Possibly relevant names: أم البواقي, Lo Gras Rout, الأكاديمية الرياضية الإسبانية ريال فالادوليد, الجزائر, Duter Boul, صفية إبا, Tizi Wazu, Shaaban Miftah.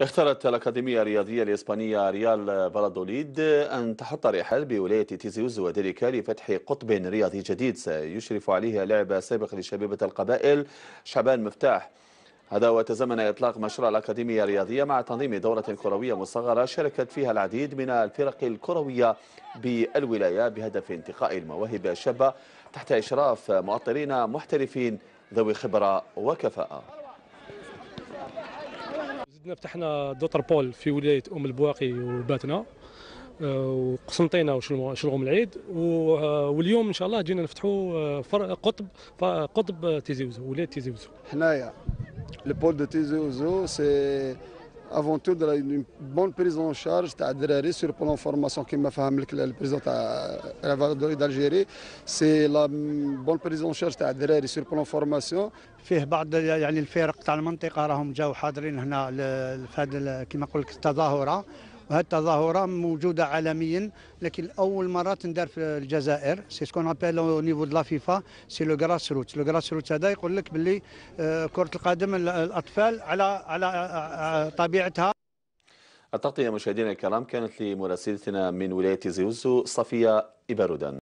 اختارت الأكاديمية الرياضية الإسبانية ريال فالادوليد أن تحط رحال بولاية تيزي وزو وذلك لفتح قطب رياضي جديد سيشرف عليه لاعب سابق لشبيبة القبائل شعبان مفتاح. هذا وتزامن إطلاق مشروع الأكاديمية الرياضية مع تنظيم دورة كروية مصغرة شاركت فيها العديد من الفرق الكروية بالولاية بهدف انتقاء المواهب الشابة تحت إشراف مؤطرين محترفين ذوي خبرة وكفاءة. زدنا فتحنا دوتر بول في ولاية أم البواقي وباتنا وقسنطينة وشلغم العيد، واليوم إن شاء الله جينا نفتحوا قطب تيزي وزو ولاية تيزي وزو. حنايا Le pôle de Tizi Wazu, c'est avant tout une bonne prise en charge sur le plan de formation qui m'a fait le président de la Valladolid d'Algérie. C'est la bonne prise en charge sur le plan de formation. فيه بعض يعني الفرق تاع المنطقة راهم جاوا حاضرين هنا في كما نقول لك التظاهرة، وهذه التظاهرة موجودة عالميا لكن أول مرة تندار في الجزائر. سيسكو نابيل أو نيفو دو لا فيفا سي لو غراس روت. لو غراس روت هذا يقول لك باللي كرة القدم الأطفال على طبيعتها. التغطية مشاهدينا الكرام كانت لمراسلتنا من ولاية تيزي وزو صفية إبا.